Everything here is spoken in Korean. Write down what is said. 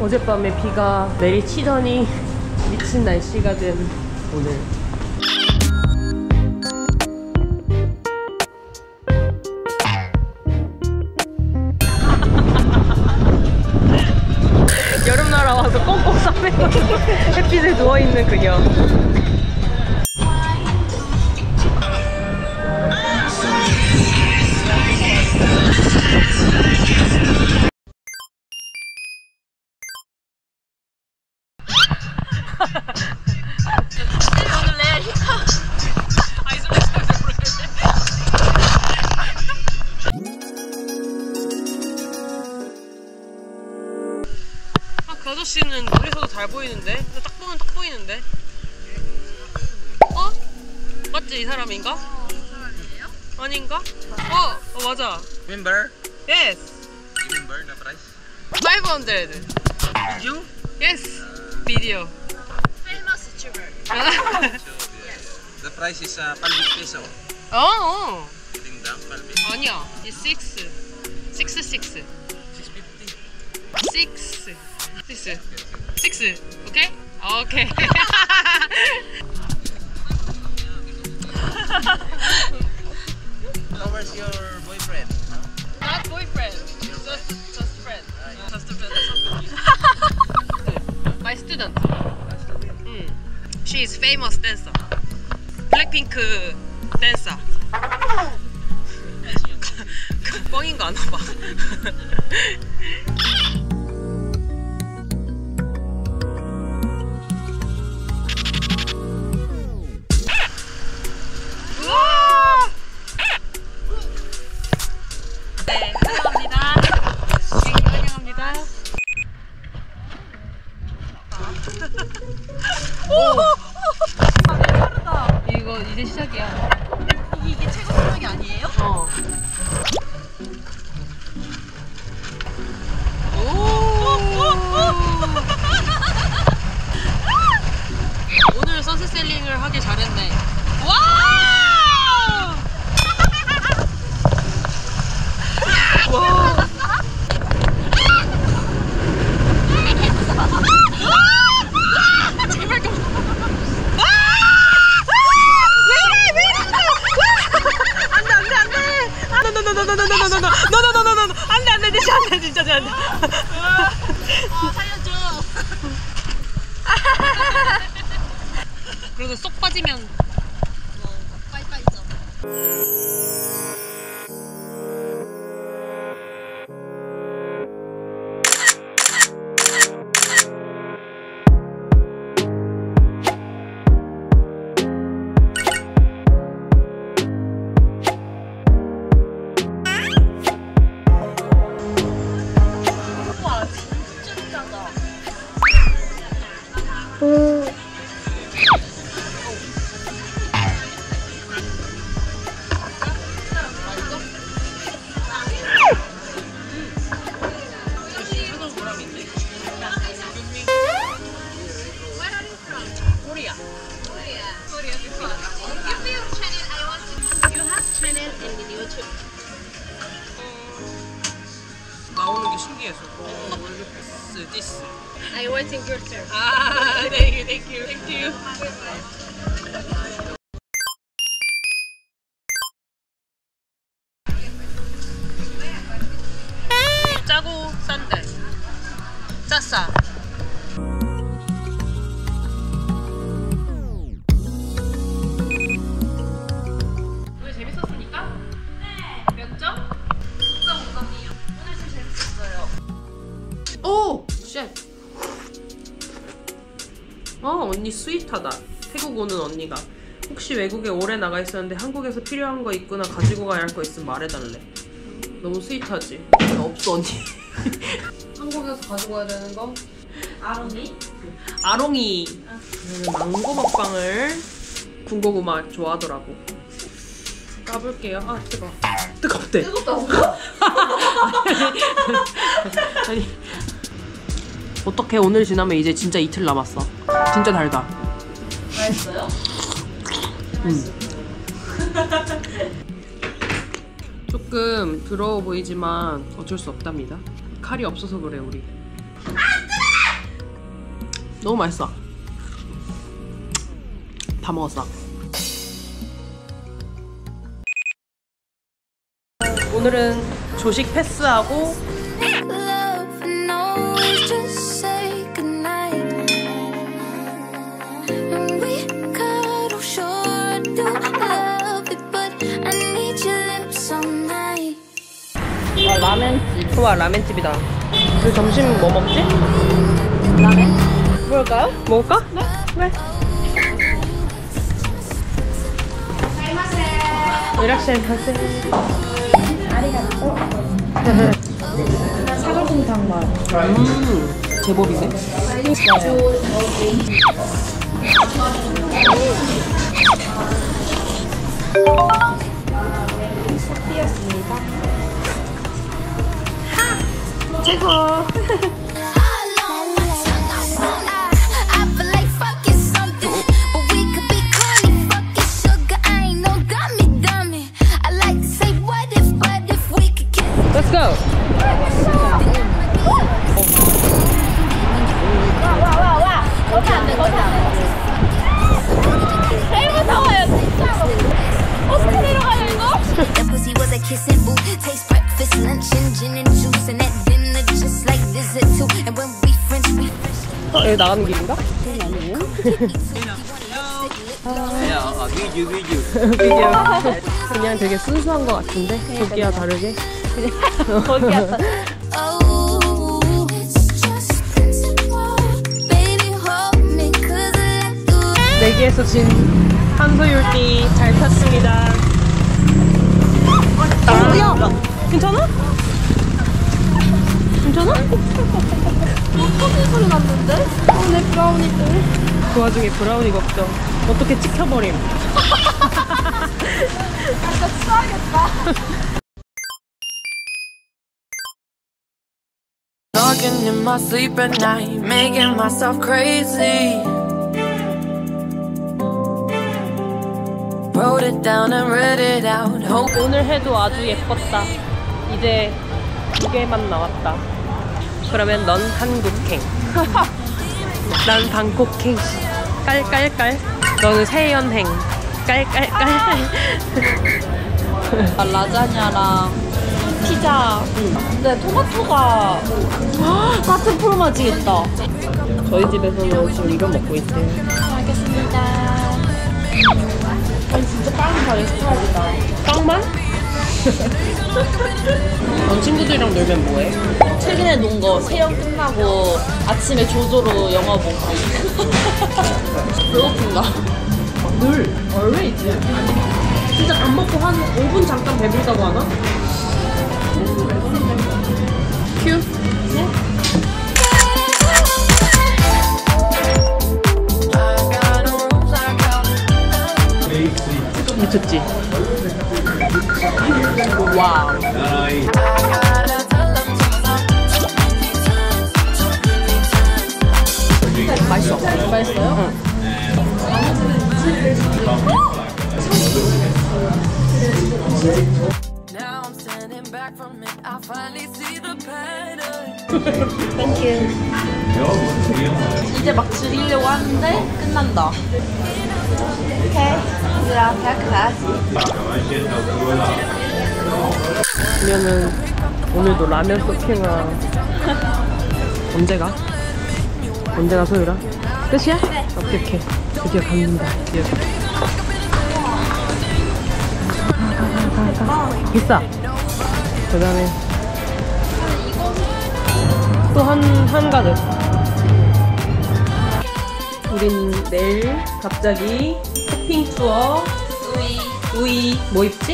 어젯밤에 비가 내리치더니 미친 날씨가 된 오늘. 여름나라 와서 꽁꽁 싸매고 햇빛에 누워있는 그녀. 그 아저씨는 멀리서도 잘 보이는데? 딱 보면 딱 보이는데? 어? 맞지? 이 사람인가? 어, 이 사람이에요? 아닌가? 어! 어 맞아! Remember? Yes! Remember the price? 500! You? Yes! Video! Famous YouTuber! Yes! The price is 5 peso. Oh! Getting down 5 peso? 아니야! It's 6. 6. 오케이? 오케이. How was your boyfriend? Not boyfriend. Just friend. Just a friend. My student. She is famous dancer. 블랙핑크 댄서. 뻥인 거 아나 봐. 이거 이제 시작이야. 이게 최고 실력이 아니에요? 어. 오. 오늘 선셋 셀링을 하길 잘했네. 와우. 진짜 안돼. 아 살려줘. 그래도 쏙 빠지면 뭐 빠이빠이죠. 나오는 게 신기해서. This. I want in culture. 아, thank you, thank you, thank you. 짜고 싼데. 짰싸. 어 언니 스윗하다. 태국 오는 언니가 혹시 외국에 오래 나가 있었는데 한국에서 필요한 거 있구나 가지고 가야 할 거 있으면 말해달래. 너무 스윗하지? 없어 언니. 한국에서 가지고 가야 되는 거? 아롱이? 아롱이. 망고 먹방을. 군고구마 좋아하더라고. 까볼게요. 아 뜨거. 뜨겁대. 뜨겁다고? 아니 어떡해. 오늘 지나면 이제 진짜 이틀 남았어. 진짜 달다. 맛있어요? 조금 더러워 보이지만 어쩔 수 없답니다. 칼이 없어서 그래 우리. 아, 너무 맛있어. 다 먹었어. 오늘은 조식 패스하고 라멘집. 좋아, 라멘집이다. 그 점심 뭐 먹지? 라멘? 먹을까요? 먹을까? 네? 네. 이라시아이 가세요. 아리가또. 사골곰탕 맛. 제법이네. 커피였습니다. 최고. Let's go. 와와와와. 거기 안 돼, 거기 안 돼. 제일 무서워요, 진짜. 어떻게 내려가요 이거? 여기 나가는 길인가? 아니에요. 그냥 되게 순수한 것 같은데? 거기와 다르게? 거기와 다르게? 내기에서 진 한소율띠 잘 탔습니다. 나 괜찮아? 괜찮아? 터질 소리 났는데? 내 브라우니들. 그 와중에 브라우니 걱정. 어떻게 찍혀버림. 아까 추워야겠다. Talking in my sleep at night, making myself crazy. Wrote it down and read it out. 오늘 해도 아주 예뻤다. 이제 두 개만 나왔다. 그러면 넌 한국행, 난 방콕행, 깔깔깔. 너는 세연행, 깔깔깔. 아, 라자냐랑 피자. 근데 토마토가 같은 포르마지겠다. 저희 집에서는 지금 이거 먹고 있대요. 알겠습니다. 아니 진짜 빵은 다 레스토랑이다. 빵만? 넌 친구들이랑 놀면 뭐해? 최근에 논 거 세영 끝나고 아침에 조조로 영화 보고. 배고픈가? 늘 always. 진짜 밥 먹고 한 5분 잠깐 배불다고 하나? 큐. 네? 미쳤지? 와우. 맛있어. 맛있어요? 응. 땡큐. 이제 막 즐기려고 하는데 끝난다. 오케이. 그러면은 오늘도 라면 쇼핑을 언제가 소율아? 끝이야? 네. 오케이 오케이. 드디어 갑니다. 드디어. 비싸. 그다음에 또 한가득. 우린 내일 갑자기 쇼핑 투어. 우이. 뭐 입지?